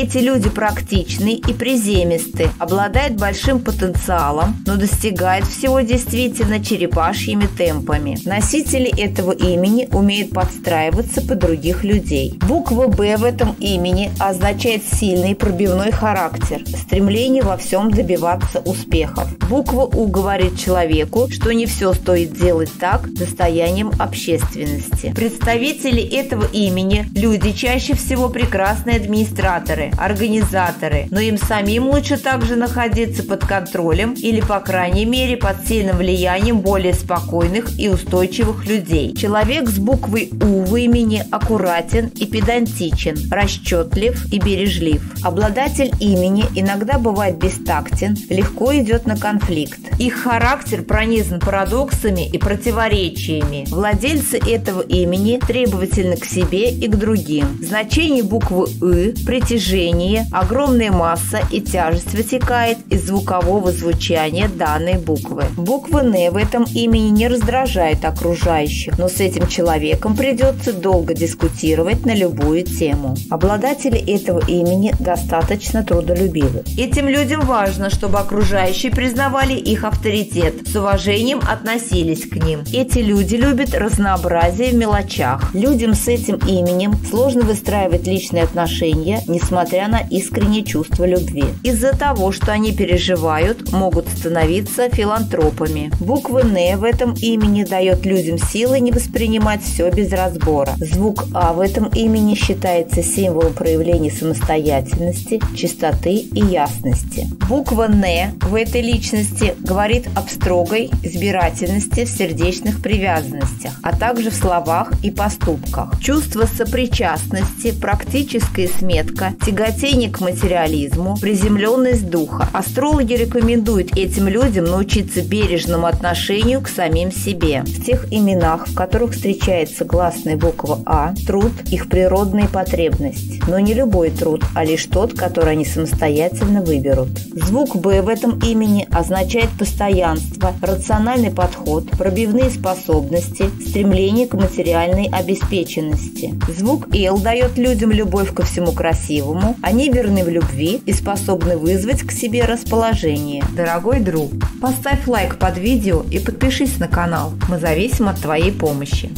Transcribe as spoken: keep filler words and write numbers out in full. Эти люди практичны и приземисты, обладают большим потенциалом, но достигают всего действительно черепашьими темпами. Носители этого имени умеют подстраиваться под других людей. Буква «Б» в этом имени означает сильный пробивной характер, стремление во всем добиваться успехов. Буква «У» говорит человеку, что не все стоит делать так, достоянием общественности. Представители этого имени – люди чаще всего прекрасные администраторы, организаторы, но им самим лучше также находиться под контролем или, по крайней мере, под сильным влиянием более спокойных и устойчивых людей. Человек с буквой «У» в имени аккуратен и педантичен, расчетлив и бережлив. Обладатель имени иногда бывает бестактен, легко идет на конфликт. Их характер пронизан парадоксами и противоречиями. Владельцы этого имени требовательны к себе и к другим. Значение буквы «ы» – притяжение, огромная масса и тяжесть вытекает из звукового звучания данной буквы. Буква «н» в этом имени не раздражает окружающих, но с этим человеком придется долго дискутировать на любую тему. Обладатели этого имени достаточно трудолюбивы. Этим людям важно, чтобы окружающие признавали их авторитет, с уважением относились к ним. Эти люди любят разнообразие в мелочах. Людям с этим именем сложно выстраивать личные отношения, несмотря на искреннее чувство любви. Из-за того, что они переживают, могут становиться филантропами. Буква «Н» в этом имени дает людям силы не воспринимать все без разбора. Звук «А» в этом имени считается символом проявления самостоятельности, чистоты и ясности. Буква «Н» в этой личности говорит об строгой избирательности в сердечных привязанностях, а также в словах и поступках. Чувство сопричастности, практическая сметка, тяготение к материализму, приземленность духа. Астрологи рекомендуют этим людям научиться бережному отношению к самим себе. В тех именах, в которых встречается гласная буква «А», труд – их природная потребность. Но не любой труд, а лишь тот, который они самостоятельно выберут. Звук «Б» в этом имени означает постоянство, рациональный подход, пробивные способности, стремление к материальной обеспеченности. Звук «Л» дает людям любовь ко всему красивому, они верны в любви и способны вызвать к себе расположение. Дорогой друг, поставь лайк под видео и подпишись на канал. Мы зависим от твоей помощи.